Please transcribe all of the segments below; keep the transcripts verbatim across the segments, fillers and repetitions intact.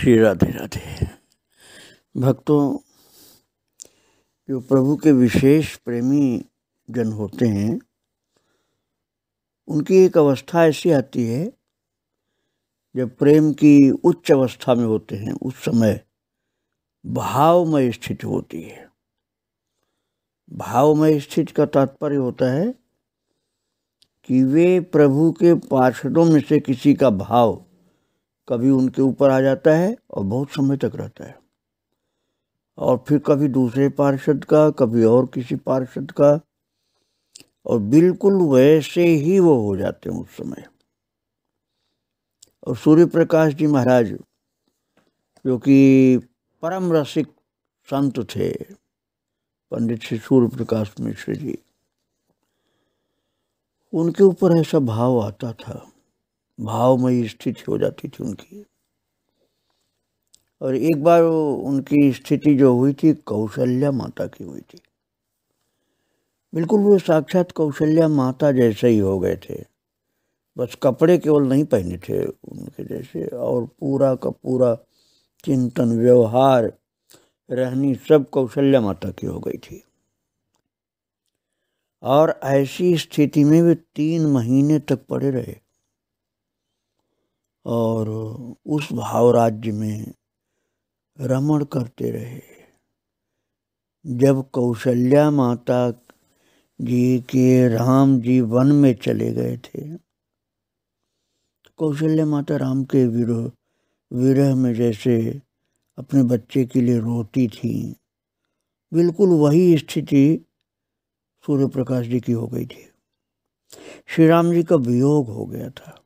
श्री राधे राधे। भक्तों, जो प्रभु के विशेष प्रेमी जन होते हैं उनकी एक अवस्था ऐसी आती है जब प्रेम की उच्च अवस्था में होते हैं, उस समय भावमय स्थिति होती है। भावमय स्थिति का तात्पर्य होता है कि वे प्रभु के पार्षदों में से किसी का भाव कभी उनके ऊपर आ जाता है और बहुत समय तक रहता है, और फिर कभी दूसरे पार्षद का, कभी और किसी पार्षद का, और बिल्कुल वैसे ही वो हो जाते हैं उस समय। और सूर्यप्रकाश जी महाराज, जो कि परम रसिक संत थे, पंडित श्री सूर्यप्रकाश मिश्र जी, उनके ऊपर ऐसा भाव आता था, भावमयी स्थिति हो जाती थी उनकी। और एक बार उनकी स्थिति जो हुई थी, कौशल्या माता की हुई थी। बिल्कुल वो साक्षात कौशल्या माता जैसे ही हो गए थे, बस कपड़े केवल नहीं पहने थे उनके जैसे, और पूरा का पूरा चिंतन, व्यवहार, रहनी सब कौशल्या माता की हो गई थी। और ऐसी स्थिति में वे तीन महीने तक पड़े रहे, और उस भाव राज्य में रमण करते रहे। जब कौशल्या माता जी के राम जी वन में चले गए थे, कौशल्या माता राम के विरह विरह में जैसे अपने बच्चे के लिए रोती थी, बिल्कुल वही स्थिति सूर्यप्रकाश जी की हो गई थी। श्री राम जी का वियोग हो गया था,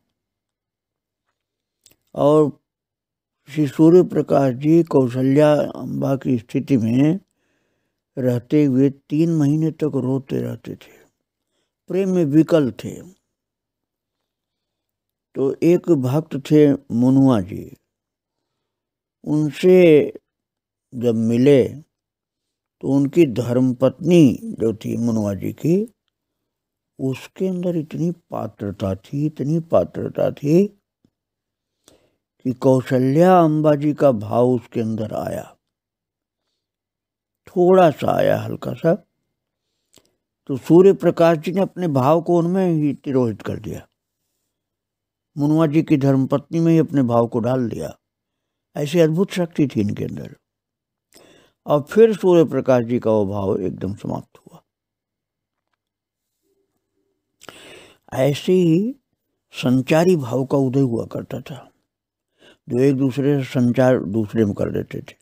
और श्री सूर्यप्रकाश जी कौशल्या अम्बा की स्थिति में रहते हुए तीन महीने तक रोते रहते थे, प्रेम में विकल थे। तो एक भक्त थे मुनुआ जी, उनसे जब मिले तो उनकी धर्मपत्नी जो थी मुनुआ जी की, उसके अंदर इतनी पात्रता थी, इतनी पात्रता थी कि कौशल्या अम्बा जी का भाव उसके अंदर आया, थोड़ा सा आया, हल्का सा। तो सूर्यप्रकाश जी ने अपने भाव को उनमें ही तिरोहित कर दिया, मुनुआ जी की धर्मपत्नी में ही अपने भाव को डाल दिया। ऐसी अद्भुत शक्ति थी इनके अंदर। और फिर सूर्यप्रकाश जी का वो भाव एकदम समाप्त हुआ। ऐसे ही संचारी भाव का उदय हुआ करता था, जो एक दूसरे से संचार दूसरे में कर देते थे।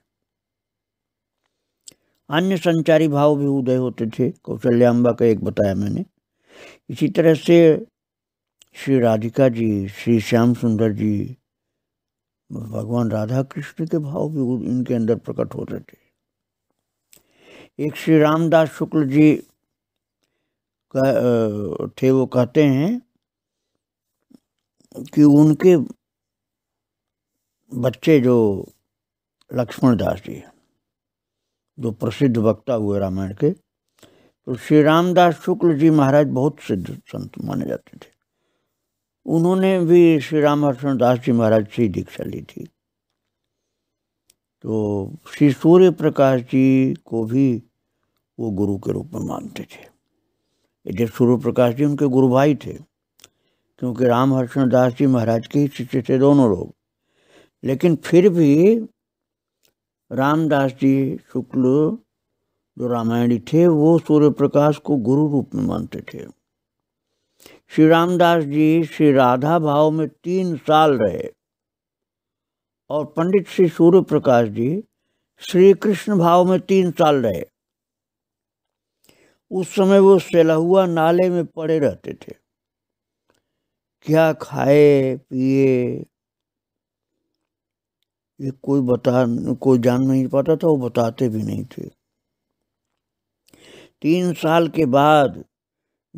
अन्य संचारी भाव भी उदय होते थे, कौशल्याम्बा का एक बताया मैंने। इसी तरह से श्री राधिका जी, श्री श्याम सुंदर जी, भगवान राधा कृष्ण के भाव भी इनके अंदर प्रकट होते थे। एक श्री रामदास शुक्ल जी का थे, वो कहते हैं कि उनके बच्चे जो लक्ष्मण दास जी हैं, जो प्रसिद्ध वक्ता हुए रामायण के, तो श्री रामदास शुक्ल जी महाराज बहुत सिद्ध संत माने जाते थे। उन्होंने भी श्री राम हर्षण दास जी महाराज से दीक्षा ली थी। तो श्री सूर्यप्रकाश जी को भी वो गुरु के रूप में मानते थे। यदि सूर्यप्रकाश जी उनके गुरु भाई थे, क्योंकि राम हर्षण दास जी महाराज के ही शिष्य थे दोनों लोग, लेकिन फिर भी रामदास जी शुक्ल जो रामायणी थे, वो सूर्यप्रकाश को गुरु रूप में मानते थे। श्री रामदास जी श्री राधा भाव में तीन साल रहे, और पंडित श्री सूर्यप्रकाश जी श्री कृष्ण भाव में तीन साल रहे। उस समय वो सेलहुआ नाले में पड़े रहते थे, क्या खाए पिए ये कोई बता कोई जान नहीं पाता था, वो बताते भी नहीं थे। तीन साल के बाद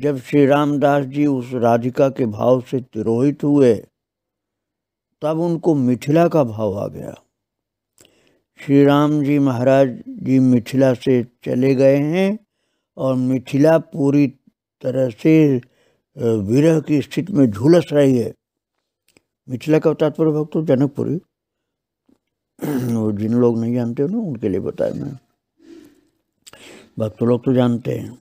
जब श्री रामदास जी उस राधिका के भाव से तिरोहित हुए, तब उनको मिथिला का भाव आ गया। श्री राम जी महाराज जी मिथिला से चले गए हैं, और मिथिला पूरी तरह से विरह की स्थिति में झुलस रही है। मिथिला का तात्पर्य भक्तों जनकपुरी, और जिन लोग नहीं जानते हो ना उनके लिए बताया मैं, भक्त लोग तो जानते हैं।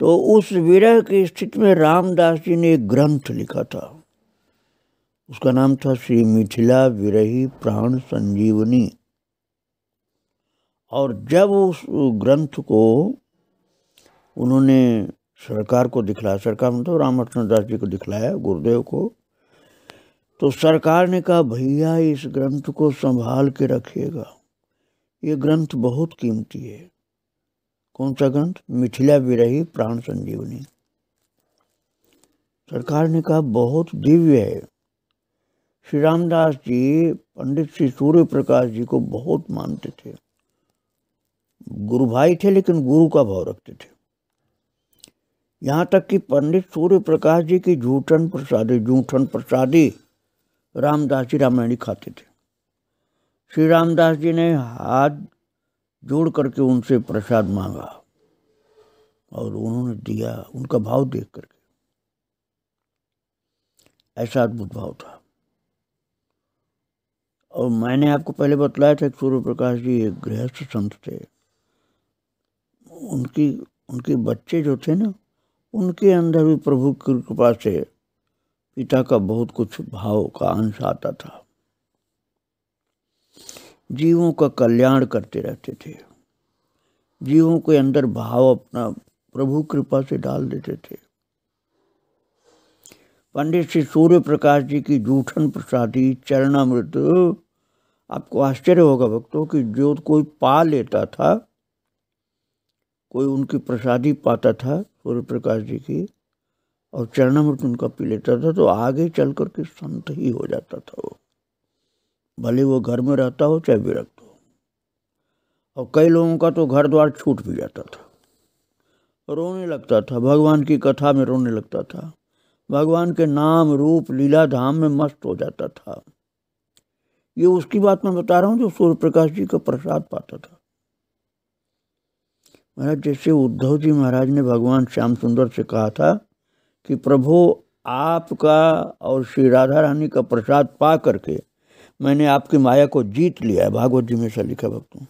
तो उस विरह की स्थिति में रामदास जी ने एक ग्रंथ लिखा था, उसका नाम था श्री मिथिला विरही प्राण संजीवनी। और जब उस ग्रंथ को उन्होंने सरकार को दिखलाया, सरकार मतलब राम हर्षण दास जी को दिखलाया, गुरुदेव को, तो सरकार ने कहा भैया इस ग्रंथ को संभाल के रखिएगा, ये ग्रंथ बहुत कीमती है। कौन सा ग्रंथ? मिथिला विरही प्राण संजीवनी। सरकार ने कहा बहुत दिव्य है। श्री रामदास जी पंडित श्री सूर्यप्रकाश जी को बहुत मानते थे, गुरु भाई थे लेकिन गुरु का भाव रखते थे। यहाँ तक कि पंडित सूर्यप्रकाश जी की जूठन प्रसादी जूठन प्रसादी रामदास जी रामायणी खाते थे। श्री रामदास जी ने हाथ जोड़ करके उनसे प्रसाद मांगा और उन्होंने दिया, उनका भाव देख करके। ऐसा अद्भुत भाव था। और मैंने आपको पहले बतलाया था कि सूर्यप्रकाश जी एक गृहस्थ संत थे। उनकी उनके बच्चे जो थे ना, उनके अंदर भी प्रभु की कृपा से पिता का बहुत कुछ भाव का अंश आता था। जीवों का कल्याण करते रहते थे, जीवों के अंदर भाव अपना प्रभु कृपा से डाल देते थे। पंडित श्री सूर्यप्रकाश जी की जूठन प्रसादी चरणामृत, आपको आश्चर्य होगा भक्तों कि जो कोई पा लेता था, कोई उनकी प्रसादी पाता था सूर्यप्रकाश जी की और चरणामृत उनका पी लेता था, तो आगे चल कर के संत ही हो जाता था वो, भले वो घर में रहता हो चाहे विरक्त हो। और कई लोगों का तो घर द्वार छूट भी जाता था, रोने लगता था, भगवान की कथा में रोने लगता था, भगवान के नाम रूप लीला धाम में मस्त हो जाता था। ये उसकी बात मैं बता रहा हूँ जो सूर्यप्रकाश जी का प्रसाद पाता था। महाराज, जैसे उद्धव जी महाराज ने भगवान श्याम सुंदर से कहा था कि प्रभु आपका और श्री राधा रानी का प्रसाद पा करके मैंने आपकी माया को जीत लिया है, भागवत जी में से लिखा भक्तों।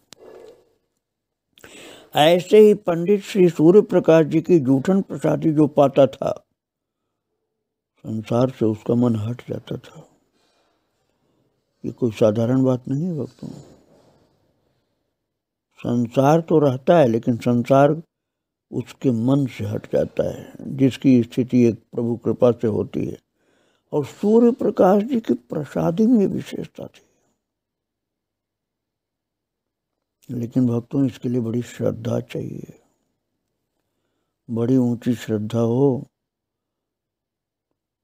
ऐसे ही पंडित श्री सूर्यप्रकाश जी की जूठन प्रसादी जो पाता था, संसार से उसका मन हट जाता था। ये कोई साधारण बात नहीं है भक्तों। संसार तो रहता है लेकिन संसार उसके मन से हट जाता है, जिसकी स्थिति एक प्रभु कृपा से होती है। और सूर्य प्रकाश जी की प्रसादी में विशेषता थी। लेकिन भक्तों इसके लिए बड़ी श्रद्धा चाहिए, बड़ी ऊंची श्रद्धा हो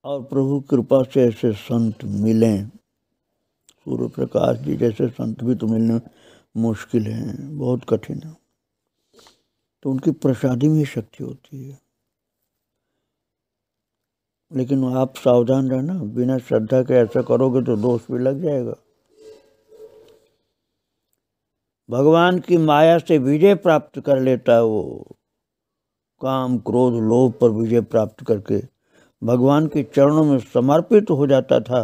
और प्रभु कृपा से ऐसे संत मिलें। सूर्य प्रकाश जी जैसे संत भी तो मिलने मुश्किल हैं, बहुत कठिन है। तो उनकी प्रसादी में शक्ति होती है। लेकिन आप सावधान रहना, बिना श्रद्धा के ऐसा करोगे तो दोष भी लग जाएगा। भगवान की माया से विजय प्राप्त कर लेता है वो, काम क्रोध लोभ पर विजय प्राप्त करके भगवान के चरणों में समर्पित हो जाता था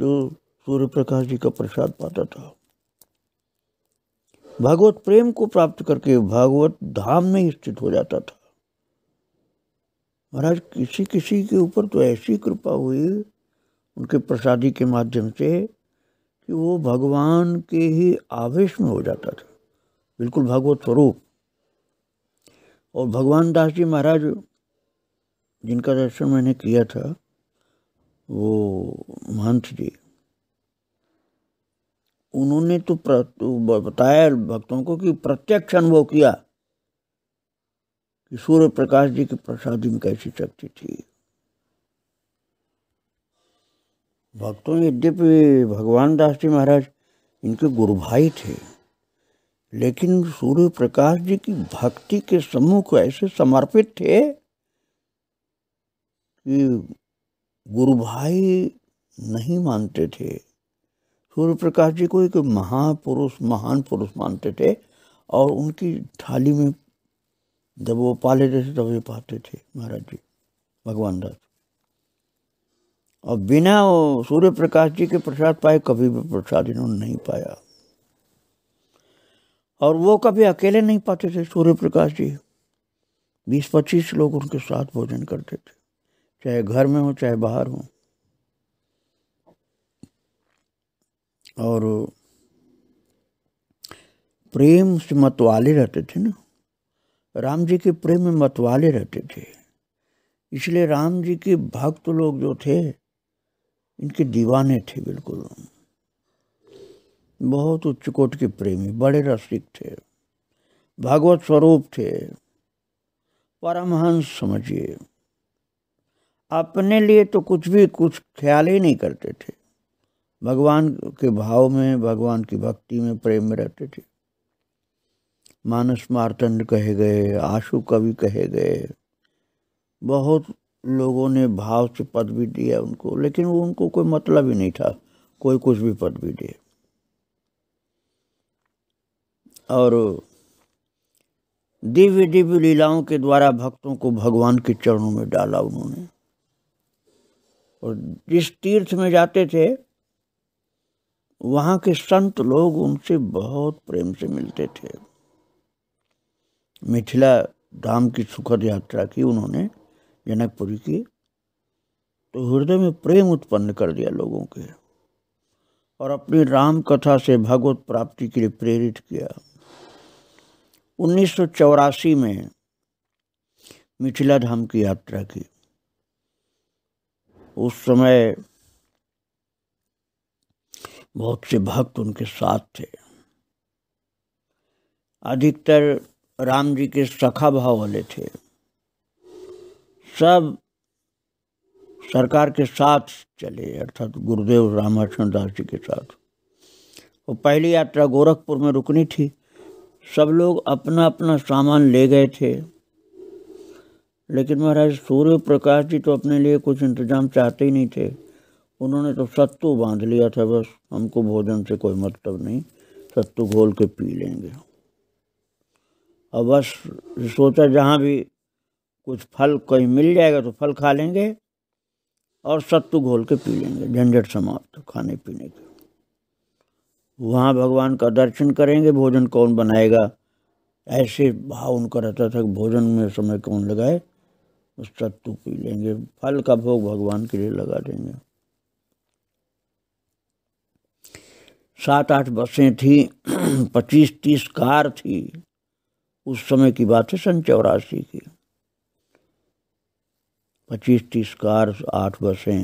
जो सूर्यप्रकाश जी का प्रसाद पाता था। भागवत प्रेम को प्राप्त करके भागवत धाम में स्थित हो जाता था। महाराज, किसी किसी के ऊपर तो ऐसी कृपा हुई उनके प्रसादी के माध्यम से कि वो भगवान के ही आवेश में हो जाता था, बिल्कुल भागवत स्वरूप। और भगवान दास जी महाराज जिनका दर्शन मैंने किया था, वो महंत जी, उन्होंने तो बताया भक्तों को कि प्रत्यक्ष अनुभव किया कि सूर्य प्रकाश जी की प्रसादी में कैसी शक्ति थी। भक्तों, यद्यपि भगवान दास जी महाराज इनके गुरु भाई थे, लेकिन सूर्य प्रकाश जी की भक्ति के सम्मुख ऐसे समर्पित थे कि गुरु भाई नहीं मानते थे। सूर्यप्रकाश जी को एक महापुरुष महान पुरुष मानते थे और उनकी थाली में जब वो पा लेते थे तब ये पाते थे महाराज जी भगवान दास। और बिना सूर्यप्रकाश जी के प्रसाद पाए कभी भी प्रसाद इन्होंने नहीं पाया। और वो कभी अकेले नहीं पाते थे सूर्यप्रकाश जी, बीस पच्चीस लोग उनके साथ भोजन करते थे, चाहे घर में हो चाहे बाहर हो। और प्रेम से मतवाले रहते थे ना, राम जी के प्रेम में मतवाले रहते थे, इसलिए राम जी के भक्त लोग जो थे इनके दीवाने थे बिल्कुल। बहुत उच्च कोट के प्रेमी, बड़े रसिक थे, भागवत स्वरूप थे, परमहंस समझिए। अपने लिए तो कुछ भी कुछ ख्याल ही नहीं करते थे, भगवान के भाव में, भगवान की भक्ति में, प्रेम में रहते थे। मानस मार्तंड कहे गए, आशु कवि कहे गए, बहुत लोगों ने भाव से पद भी दिया उनको, लेकिन वो उनको कोई मतलब ही नहीं था, कोई कुछ भी पद भी दिए। और दिव्य दिव्य लीलाओं के द्वारा भक्तों को भगवान के चरणों में डाला उन्होंने। और जिस तीर्थ में जाते थे वहाँ के संत लोग उनसे बहुत प्रेम से मिलते थे। मिथिला धाम की सुखद यात्रा की उन्होंने, जनकपुरी की, तो हृदय में प्रेम उत्पन्न कर दिया लोगों के, और अपनी राम कथा से भगवत प्राप्ति के लिए प्रेरित किया। उन्नीस सौ चौरासी में मिथिला धाम की यात्रा की। उस समय बहुत से भक्त उनके साथ थे, अधिकतर राम जी के सखा भाव वाले थे, सब सरकार के साथ चले, अर्थात गुरुदेव राम हर्षण दास जी के साथ। वो पहली यात्रा गोरखपुर में रुकनी थी, सब लोग अपना अपना सामान ले गए थे, लेकिन महाराज सूर्यप्रकाश जी तो अपने लिए कुछ इंतजाम चाहते ही नहीं थे। उन्होंने तो सत्तू बांध लिया था, बस हमको भोजन से कोई मतलब नहीं, सत्तू घोल के पी लेंगे। और बस सोचा जहाँ भी कुछ फल कोई मिल जाएगा तो फल खा लेंगे और सत्तू घोल के पी लेंगे, झंझट समाप्त खाने पीने के। वहाँ भगवान का दर्शन करेंगे, भोजन कौन बनाएगा, ऐसे भाव उनका रहता था कि भोजन में समय कौन लगाए, उस सत्तू पी लेंगे, फल का भोग भगवान के लिए लगा देंगे। सात आठ बसें थी, पच्चीस तीस कार थी, उस समय की बात है सन चौरासी की। पच्चीस तीस कार, आठ बसें।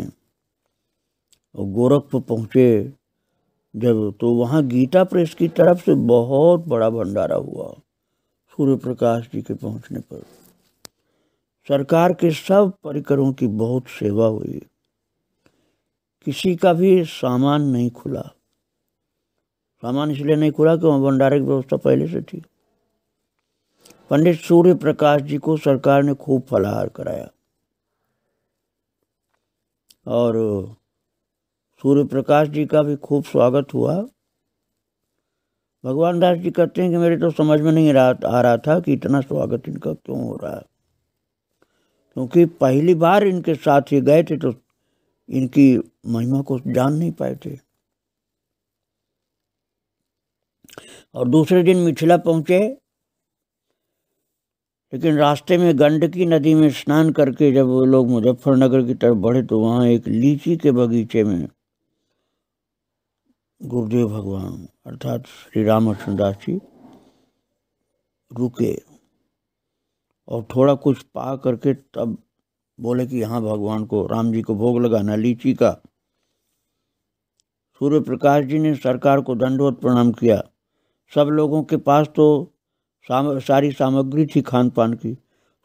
और गोरखपुर पहुँचे जब, तो वहाँ गीता प्रेस की तरफ से बहुत बड़ा भंडारा हुआ सूर्यप्रकाश जी के पहुँचने पर। सरकार के सब परिकरों की बहुत सेवा हुई, किसी का भी सामान नहीं खुला। सामान इसलिए नहीं खुला कि वहाँ भंडारे की व्यवस्था पहले से थी। पंडित सूर्यप्रकाश जी को सरकार ने खूब फलाहार कराया, और सूर्यप्रकाश जी का भी खूब स्वागत हुआ। भगवान दास जी कहते हैं कि मेरे तो समझ में नहीं आ रहा था कि इतना स्वागत इनका क्यों हो रहा है, क्योंकि पहली बार इनके साथ ही गए थे तो इनकी महिमा को जान नहीं पाए थे। और दूसरे दिन मिथिला पहुंचे, लेकिन रास्ते में गंडकी नदी में स्नान करके जब वो लोग मुजफ्फरनगर की तरफ बढ़े तो वहाँ एक लीची के बगीचे में गुरुदेव भगवान अर्थात श्री राम अर्चर दास जी रुके, और थोड़ा कुछ पा करके तब बोले कि यहाँ भगवान को, राम जी को भोग लगाना लीची का। सूर्यप्रकाश जी ने सरकार को दंडवत प्रणाम किया। सब लोगों के पास तो साम, सारी सामग्री थी खान पान की,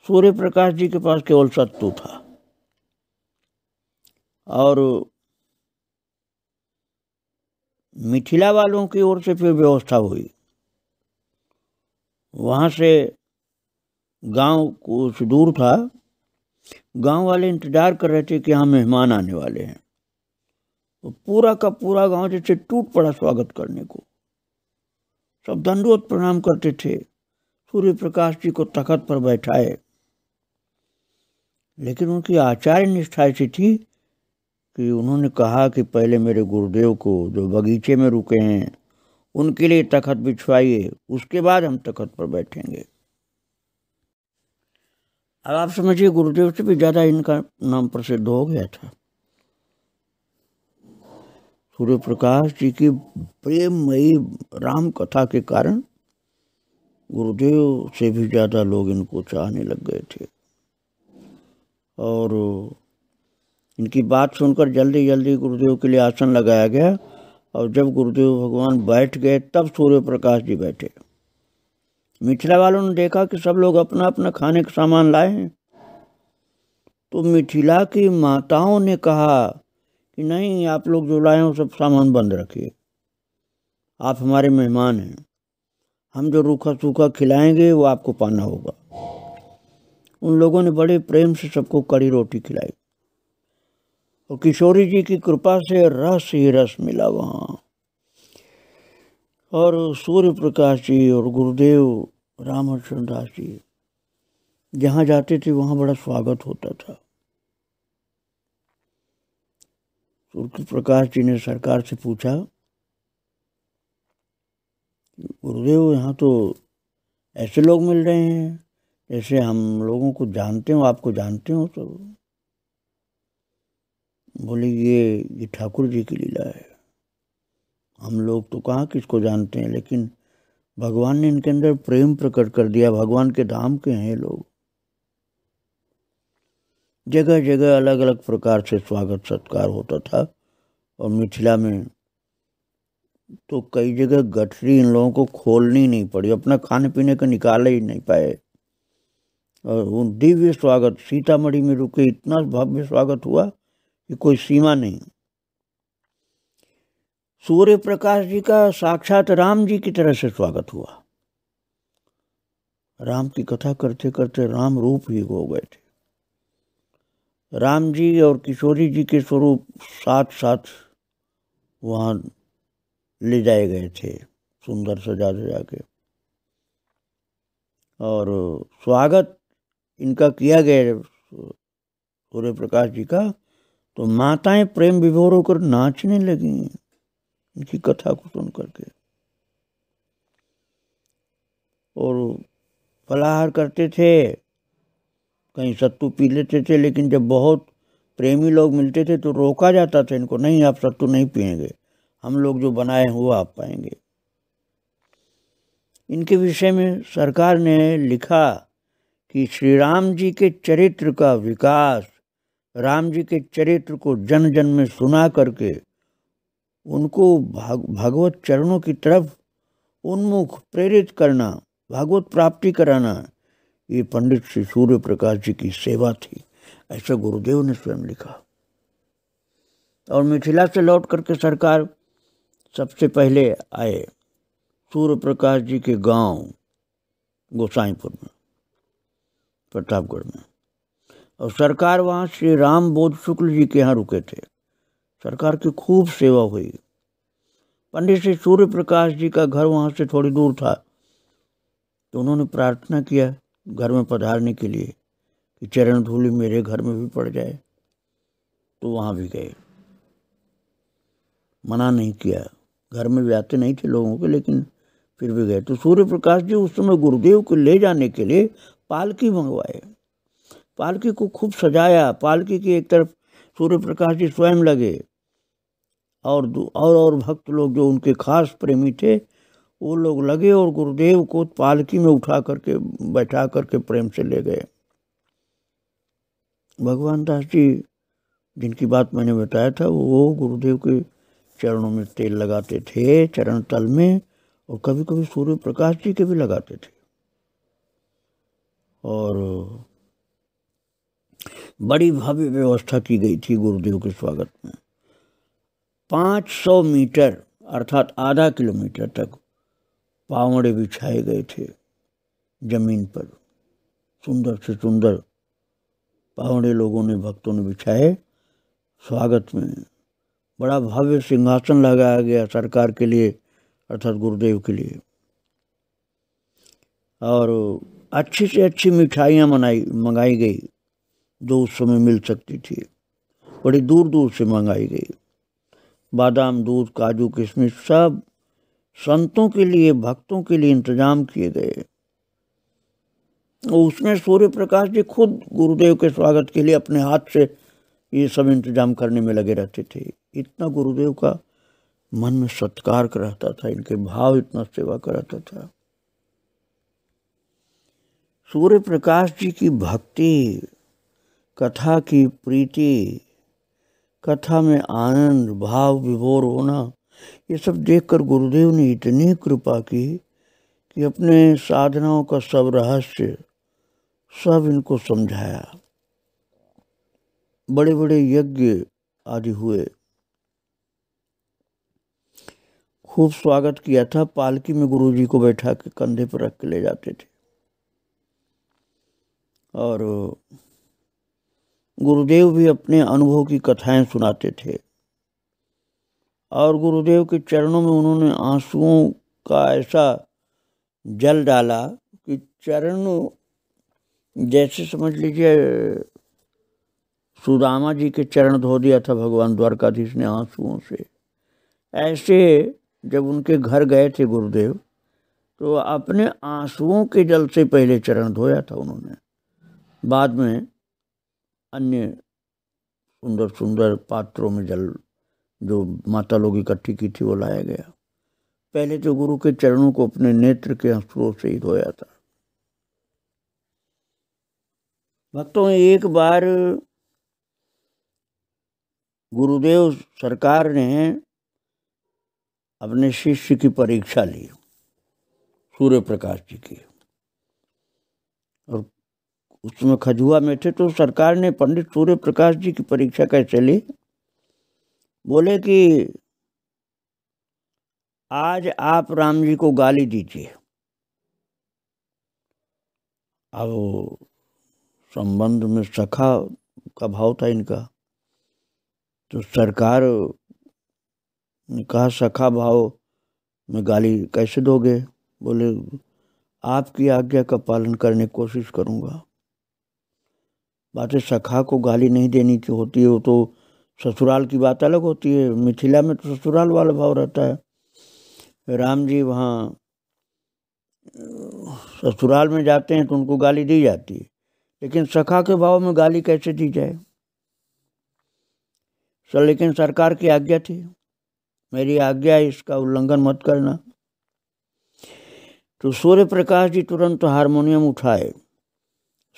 सूर्यप्रकाश जी के पास केवल सत्तू था। और मिथिला वालों की ओर से फिर व्यवस्था हुई, वहाँ से गांव कुछ दूर था, गांव वाले इंतजार कर रहे थे कि यहाँ मेहमान आने वाले हैं। तो पूरा का पूरा गांव जैसे टूट पड़ा स्वागत करने को, सब दंडवत प्रणाम करते थे। सूर्यप्रकाश जी को तखत पर बैठाए, लेकिन उनकी आचार्य निष्ठा ऐसी थी कि उन्होंने कहा कि पहले मेरे गुरुदेव को जो बगीचे में रुके हैं उनके लिए तखत बिछवाइए, उसके बाद हम तखत पर बैठेंगे। अब आप समझिए गुरुदेव से भी ज़्यादा इनका नाम प्रसिद्ध हो गया था। सूर्यप्रकाश जी की प्रेमयी राम कथा के कारण गुरुदेव से भी ज़्यादा लोग इनको चाहने लग गए थे और इनकी बात सुनकर जल्दी जल्दी गुरुदेव के लिए आसन लगाया गया। और जब गुरुदेव भगवान बैठ गए तब सूर्यप्रकाश जी बैठे। मिथिला वालों ने देखा कि सब लोग अपना अपना खाने का सामान लाए हैं, तो मिथिला की माताओं ने कहा कि नहीं, आप लोग जो लाए हो सब सामान बंद रखिए, आप हमारे मेहमान हैं, हम जो रूखा सूखा खिलाएंगे वो आपको पाना होगा। उन लोगों ने बड़े प्रेम से सबको कड़ी रोटी खिलाई और किशोरी जी की कृपा से रस ही रस मिला वहाँ। और सूर्यप्रकाश जी और गुरुदेव राम हर्षण दास जी जहाँ जाते थे वहाँ बड़ा स्वागत होता था। सूर्यप्रकाश जी ने सरकार से पूछा, गुरुदेव यहाँ तो ऐसे लोग मिल रहे हैं जैसे हम लोगों को जानते हो, आपको जानते हो। तो बोले ये ये ठाकुर जी की लीला है, हम लोग तो कहाँ किसको जानते हैं, लेकिन भगवान ने इनके अंदर प्रेम प्रकट कर दिया। भगवान के धाम के हैं लोग, जगह जगह अलग अलग प्रकार से स्वागत सत्कार होता था। और मिथिला में तो कई जगह गठरी इन लोगों को खोलनी नहीं पड़ी, अपना खाने पीने का निकाला ही नहीं पाए। और उन दिव्य स्वागत सीतामढ़ी में रुके, इतना भव्य स्वागत हुआ कि कोई सीमा नहीं। सूर्यप्रकाश जी का साक्षात राम जी की तरह से स्वागत हुआ। राम की कथा करते करते राम रूप ही हो गए थे। राम जी और किशोरी जी के स्वरूप साथ साथ वहाँ ले जाए गए थे, सुंदर सजा सजा के। और स्वागत इनका किया गया सूर्यप्रकाश जी का, तो माताएं प्रेम विभोर होकर नाचने लगी इनकी कथा को सुन करके और फलाहार करते थे, कहीं सत्तू पी लेते थे। लेकिन जब बहुत प्रेमी लोग मिलते थे तो रोका जाता था इनको, नहीं आप सत्तू नहीं पिएंगे, हम लोग जो बनाए हैं वो आप पाएंगे। इनके विषय में सरकार ने लिखा कि श्री राम जी के चरित्र का विकास, राम जी के चरित्र को जन जन में सुना करके उनको भाग, भागवत चरणों की तरफ उन्मुख प्रेरित करना, भागवत प्राप्ति कराना, ये पंडित श्री सूर्यप्रकाश जी की सेवा थी, ऐसा गुरुदेव ने स्वयं लिखा। और मिथिला से लौट करके सरकार सबसे पहले आए सूर्यप्रकाश जी के गांव गोसाईपुर में, प्रतापगढ़ में। और सरकार वहाँ श्री राम बोध शुक्ल जी के यहाँ रुके थे। सरकार की खूब सेवा हुई। पंडित श्री सूर्यप्रकाश जी का घर वहाँ से थोड़ी दूर था, तो उन्होंने प्रार्थना किया घर में पधारने के लिए कि चरण धूलि मेरे घर में भी पड़ जाए, तो वहाँ भी गए। मना नहीं किया, घर में भी आते नहीं थे लोगों के, लेकिन फिर भी गए। तो सूर्यप्रकाश जी उस समय गुरुदेव को ले जाने के लिए पालकी मंगवाए, पालकी को खूब सजाया। पालकी की एक तरफ सूर्यप्रकाश जी स्वयं लगे और और और भक्त लोग जो उनके खास प्रेमी थे वो लोग लगे और गुरुदेव को पालकी में उठा करके बैठा करके प्रेम से ले गए। भगवान दास जी जिनकी बात मैंने बताया था वो गुरुदेव के चरणों में तेल लगाते थे, चरण तल में, और कभी कभी सूर्यप्रकाश जी के भी लगाते थे। और बड़ी भव्य व्यवस्था की गई थी गुरुदेव के स्वागत में। पाँच सौ मीटर अर्थात आधा किलोमीटर तक पावड़े बिछाए गए थे जमीन पर, सुंदर से सुंदर पावड़े लोगों ने, भक्तों ने बिछाए स्वागत में। बड़ा भव्य सिंहासन लगाया गया सरकार के लिए अर्थात गुरुदेव के लिए। और अच्छी से अच्छी मिठाइयाँ मनाई मंगाई गई जो उस समय मिल सकती थी। बड़ी दूर दूर से मंगाई गई। बादाम, दूध, काजू, किशमिश सब संतों के लिए, भक्तों के लिए इंतजाम किए गए। उसमें सूर्यप्रकाश जी खुद गुरुदेव के स्वागत के लिए अपने हाथ से ये सब इंतजाम करने में लगे रहते थे। इतना गुरुदेव का मन में सत्कार रहता था, इनके भाव इतना सेवा का रहता था। सूर्यप्रकाश जी की भक्ति, कथा की प्रीति, कथा में आनंद, भाव विभोर होना, ये सब देखकर गुरुदेव ने इतनी कृपा की कि अपने साधनाओं का सब रहस्य सब इनको समझाया। बड़े बड़े यज्ञ आदि हुए, खूब स्वागत किया था। पालकी में गुरुजी को बैठा के कंधे पर रख के ले जाते थे और गुरुदेव भी अपने अनुभव की कथाएं सुनाते थे। और गुरुदेव के चरणों में उन्होंने आंसुओं का ऐसा जल डाला कि चरण जैसे समझ लीजिए सुदामा जी के चरण धो दिया था भगवान द्वारकाधीश ने आंसुओं से। ऐसे जब उनके घर गए थे गुरुदेव तो अपने आंसुओं के जल से पहले चरण धोया था उन्होंने, बाद में अन्य सुंदर सुंदर पात्रों में जल जो माता लोग इकट्ठी की थी वो लाया गया। पहले तो गुरु के चरणों को अपने नेत्र के आंसुओं से ही धोया था। भक्तों, एक बार गुरुदेव सरकार ने अपने शिष्य की परीक्षा ली, सूर्यप्रकाश जी की, और उसमें खजुआ में थे। तो सरकार ने पंडित सूर्यप्रकाश जी की परीक्षा कैसे ली? बोले कि आज आप राम जी को गाली दीजिए। अब संबंध में सखा का भाव था इनका, तो सरकार ने कहा सखा भाव में गाली कैसे दोगे? बोले आपकी आज्ञा का पालन करने की कोशिश करूँगा। बातें सखा को गाली नहीं देनी की होती है, वो तो ससुराल की बात अलग होती है। मिथिला में तो ससुराल वाला भाव रहता है। राम जी वहाँ ससुराल में जाते हैं तो उनको गाली दी जाती है, लेकिन सखा के भाव में गाली कैसे दी जाए सर? लेकिन सरकार की आज्ञा थी, मेरी आज्ञा है, इसका उल्लंघन मत करना। तो सूर्यप्रकाश जी तुरंत हारमोनियम उठाए,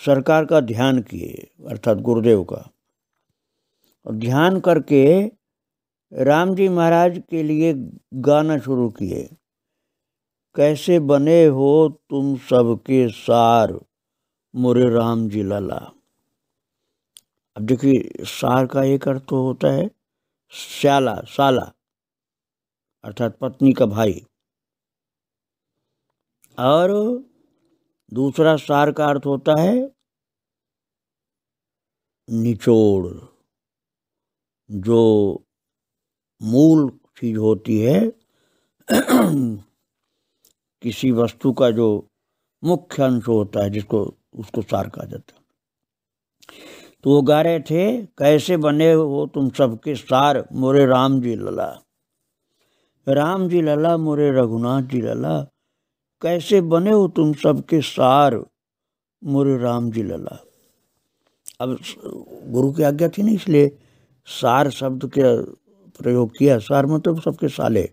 सरकार का ध्यान किए, अर्थात गुरुदेव का, और ध्यान करके राम जी महाराज के लिए गाना शुरू किए। कैसे बने हो तुम सबके सार, मोरे राम जी लाला। अब देखिए सार का एक अर्थ होता है श्याला, साला, अर्थात पत्नी का भाई, और दूसरा सार का अर्थ होता है निचोड़, जो मूल चीज होती है किसी वस्तु का, जो मुख्य अंश होता है जिसको उसको सार कहा जाता है। तो वो गा रहे थे कैसे बने हो तुम सबके सार, मोरे राम जी लला, राम जी लला मोरे रघुनाथ जी लला, कैसे बने हो तुम सबके सार, मोरे राम जी लला। अब गुरु की आज्ञा थी ना, इसलिए सार शब्द का प्रयोग किया। सार मतलब सबके साले,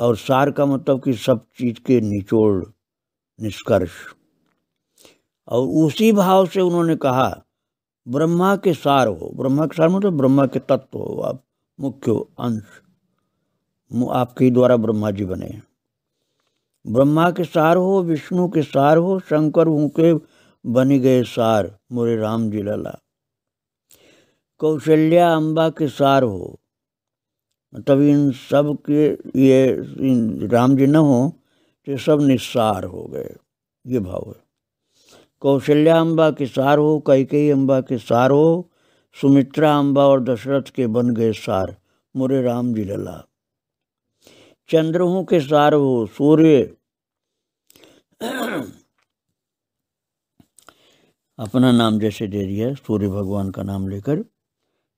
और सार का मतलब कि सब चीज के निचोड़, निष्कर्ष। और उसी भाव से उन्होंने कहा ब्रह्मा के सार हो, ब्रह्मा के सार मतलब ब्रह्मा के तत्व हो आप, मुख्य अंश, आपके ही द्वारा ब्रह्मा जी बने हैं। ब्रह्मा के सार हो, विष्णु के सार हो, शंकर उनके बन गए सार, मोरे राम जी लाला। कौशल्या अम्बा के सार हो, मतलब इन सब के ये इन राम जी न हो तो सब निस्सार हो गए, ये भाव है। कौशल्या अम्बा के सार हो, कैकेयी अम्बा के सार हो, सुमित्रा अम्बा और दशरथ के बन गए सार, मोरे राम जी लाला। चंद्रहूं के सार हो, सूर्य अपना नाम जैसे दे दिया सूर्य भगवान का नाम लेकर,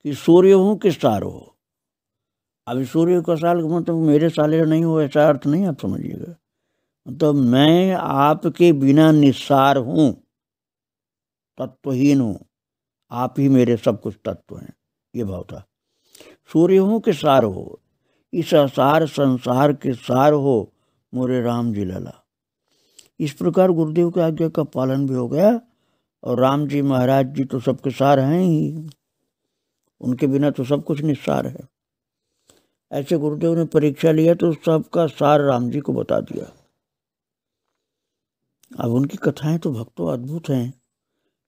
कि सूर्य हूँ कि सार हो। अभी सूर्य का साल का मतलब मेरे साले नहीं हो, ऐसा अर्थ नहीं आप समझिएगा। मतलब मैं आपके बिना निस्सार हूँ, तत्वहीन हूँ, आप ही मेरे सब कुछ तत्व हैं, ये भाव था। सूर्य हूँ कि सार हो, इस असार संसार के सार हो मोरे राम जी लाला। इस प्रकार गुरुदेव के आज्ञा का पालन भी हो गया। और राम जी महाराज जी तो सबके सार हैं ही, उनके बिना तो सब कुछ निस्सार है। ऐसे गुरुदेव ने परीक्षा लिया तो सबका सार राम जी को बता दिया। अब उनकी कथाएं तो भक्तों अद्भुत हैं,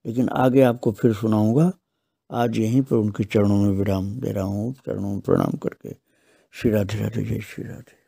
लेकिन आगे आपको फिर सुनाऊंगा। आज यहीं पर उनके चरणों में विराम दे रहा हूँ, चरणों में प्रणाम करके श्री राधे राधे, जय श्री राधे।